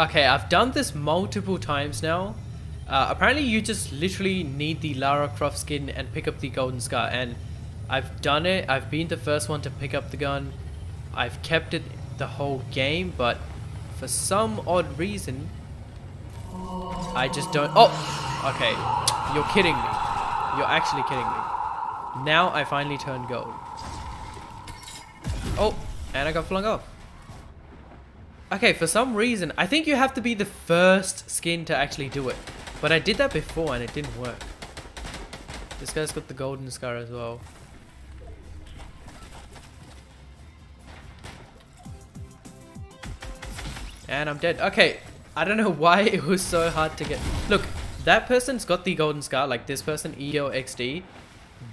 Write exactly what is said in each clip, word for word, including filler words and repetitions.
Okay, I've done this multiple times now. Uh, apparently you just literally need the Lara Croft skin and pick up the Golden Scar, and I've done it. I've been the first one to pick up the gun. I've kept it the whole game, but for some odd reason I just don't... Oh! Okay, you're kidding me. You're actually kidding me. Now I finally turned gold. Oh, and I got flung off. Okay, for some reason, I think you have to be the first skin to actually do it. But I did that before and it didn't work. This guy's got the Golden Scar as well. And I'm dead. Okay, I don't know why it was so hard to get... Look, that person's got the Golden Scar, like this person, E O X D.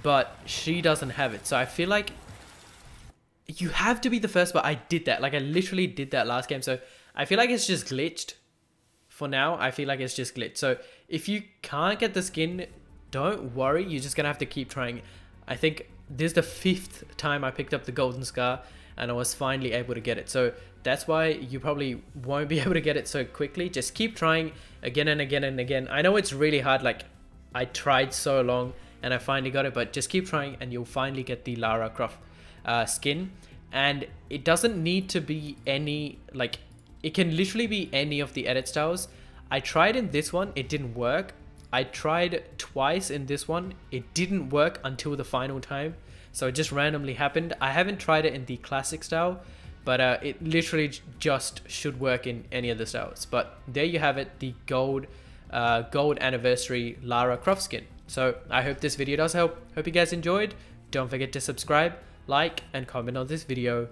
But she doesn't have it, so I feel like... You have to be the first, but I did that. Like, I literally did that last game. So, I feel like it's just glitched. For now, I feel like it's just glitched. So, if you can't get the skin, don't worry. You're just going to have to keep trying. I think this is the fifth time I picked up the Golden Scar, and I was finally able to get it. So, that's why you probably won't be able to get it so quickly. Just keep trying again and again and again. I know it's really hard. Like, I tried so long, and I finally got it. But just keep trying, and you'll finally get the Lara Croft Uh, skin. And it doesn't need to be any, like, it can literally be any of the edit styles. I tried in this one, it didn't work. I tried twice in this one, it didn't work until the final time. So it just randomly happened. I haven't tried it in the classic style, but uh, it literally just should work in any of the styles. But there you have it, the gold uh, gold anniversary Lara Croft skin. So I hope this video does help. Hope you guys enjoyed. Don't forget to subscribe, like, and comment on this video.